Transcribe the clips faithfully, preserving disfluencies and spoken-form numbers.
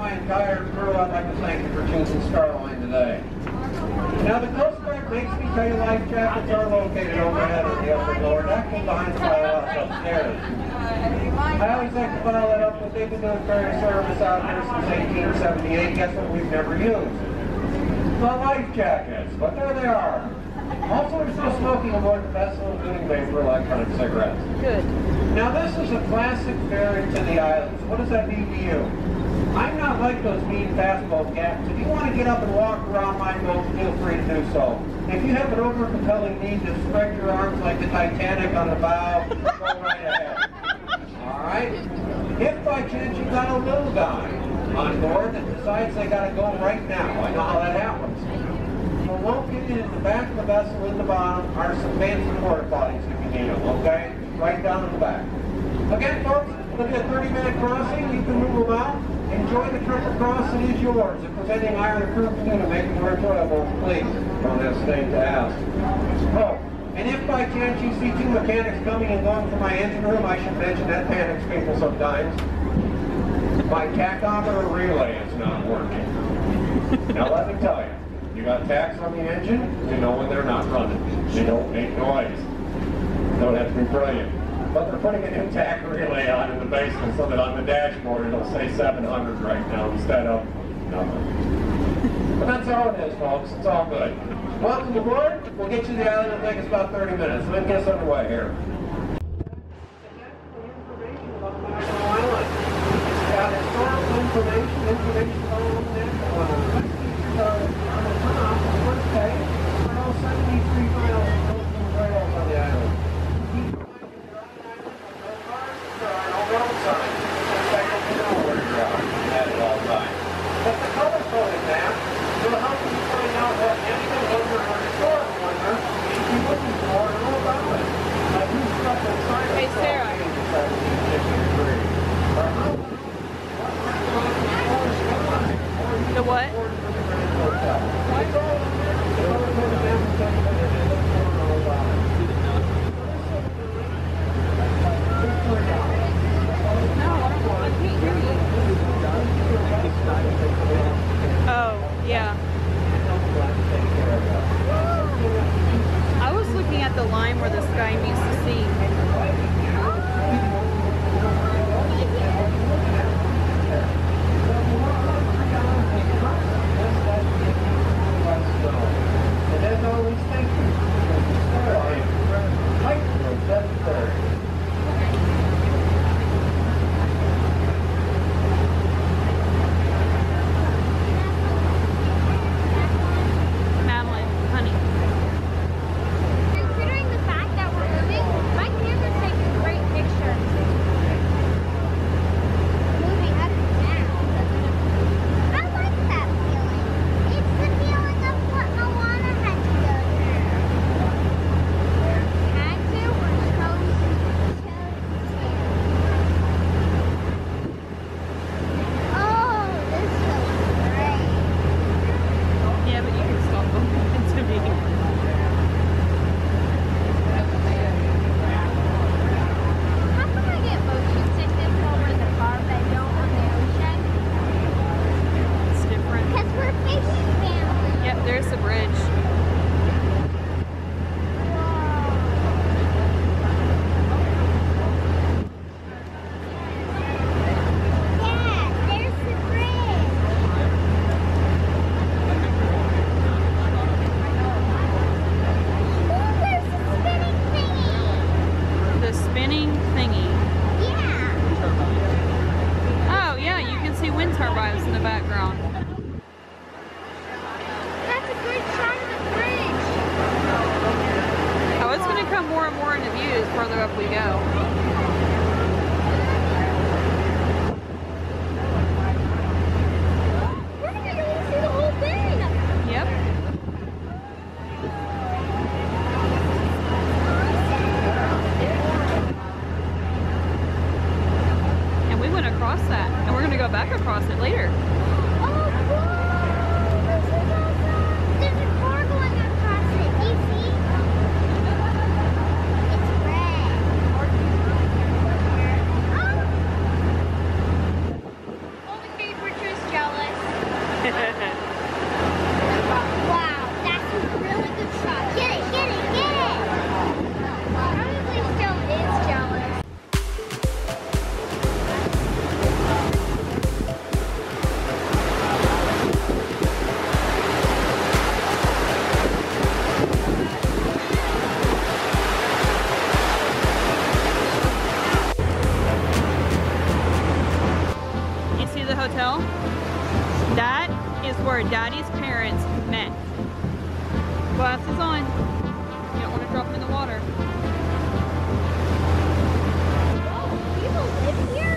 my entire crew, I'd like to thank you for choosing Starline today. Now, the Coast Guard makes me tell you life jackets are located overhead on the upper lower deck and behind the firehouse upstairs. I always like to file it up, but they've been doing ferry service out there since eighteen seventy-eight. Guess what we've never used? Not life jackets, but there they are. Also, we're still smoking aboard the vessel and doing vapor electronic cigarettes. Good. Now, this is a classic ferry to the islands. What does that mean to you? I'm not like those mean fastboat captains. If you want to get up and walk around my boat, feel free to do so. If you have an overcompelling need to spread your arms like the Titanic on the bow, go right ahead. All right? If by chance you've got a little guy on board that decides they got to go right now, I know how that happens. Located in the back of the vessel in the bottom are some fancy water bodies if you need them, okay? Right down in the back. Again, folks, it'll be a thirty minute crossing. You can move them out. Enjoy the trip across. It is yours. If there's anything I or the crew can do to make it more enjoyable, please don't hesitate to ask. Oh, and if by chance you see two mechanics coming and going from my engine room, I should mention that panics people sometimes. My tachometer relay is not working. Now, let me tell you. You got tacks on the engine, you know when they're not running. They don't make noise. Don't have to be brilliant. But they're putting an intact relay on in the basement so that on the dashboard it'll say seven hundred right now instead of nothing. But that's how it is, folks. It's all good. Welcome aboard. We'll get you to the island. It'll take us about thirty minutes. Let's get us underway here. the hotel. That is where Daddy's parents met. Glasses on. You don't want to drop them in the water. Oh, people live here?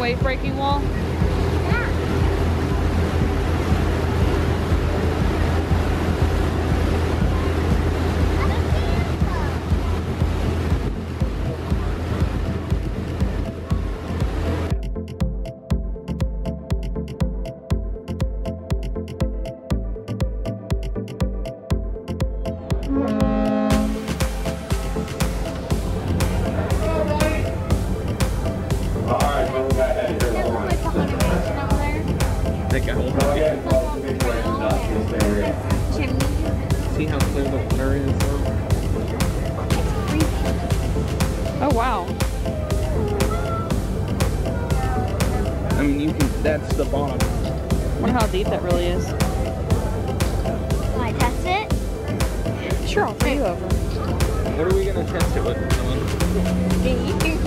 Wave-breaking wall? Sure, I'll pay you over. What are we going to test it with? Someone?